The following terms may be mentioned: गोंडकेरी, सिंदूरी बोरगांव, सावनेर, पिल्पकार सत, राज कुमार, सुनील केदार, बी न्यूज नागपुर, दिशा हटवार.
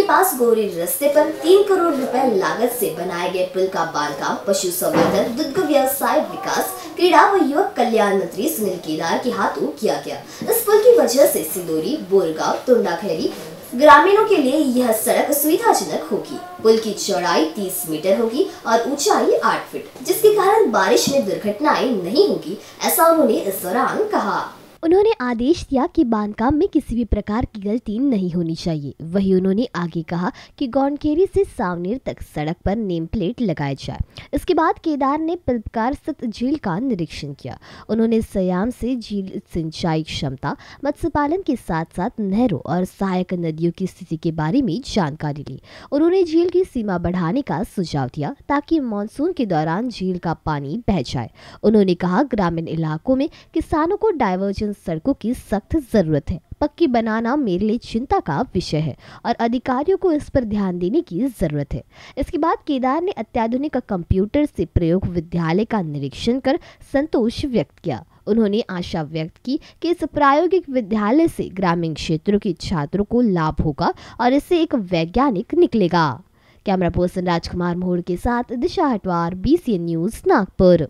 के पास गोरी रस्ते पर 3 करोड़ रुपए लागत से बनाए गए पुल का बांधकाम पशु संवर्धन, दुग्ध व्यवसाय विकास, क्रीड़ा व युवक कल्याण मंत्री सुनील केदार के हाथों किया गया। इस पुल की वजह से सिंदूरी, बोरगांव, गोंडकेरी ग्रामीणों के लिए यह सड़क सुविधाजनक होगी। पुल की चौड़ाई 30 मीटर होगी और ऊंचाई 8 फीट, जिसके कारण बारिश में दुर्घटनाएं नहीं होगी, ऐसा उन्होंने इस दौरान कहा। उन्होंने आदेश दिया कि बांधकाम में किसी भी प्रकार की गलती नहीं होनी चाहिए। वहीं उन्होंने आगे कहा कि गोंडकेरी से सावनेर तक सड़क पर नेम प्लेट लगाए जाए। इसके बाद केदार ने पिल्पकार सत झील का निरीक्षण किया। उन्होंने संयम से झील सिंचाई क्षमता, मत्स्य पालन के साथ साथ नहरों और सहायक नदियों की स्थिति के बारे में जानकारी ली। उन्होंने झील की सीमा बढ़ाने का सुझाव दिया ताकि मानसून के दौरान झील का पानी बह जाए। उन्होंने कहा ग्रामीण इलाकों में किसानों को डाइवर्जन सड़कों की सख्त जरूरत है। पक्की बनाना मेरे लिए चिंता का विषय है और अधिकारियों को इस पर ध्यान देने की जरूरत है। इसके बाद केदार ने अत्याधुनिक कंप्यूटर से प्रयोग विद्यालय का निरीक्षण कर संतोष व्यक्त किया। उन्होंने आशा व्यक्त की कि इस प्रायोगिक विद्यालय से ग्रामीण क्षेत्रों के छात्रों को लाभ होगा और इससे एक वैज्ञानिक निकलेगा। कैमरा पर्सन राज कुमार के साथ दिशा हटवार, बी न्यूज नागपुर।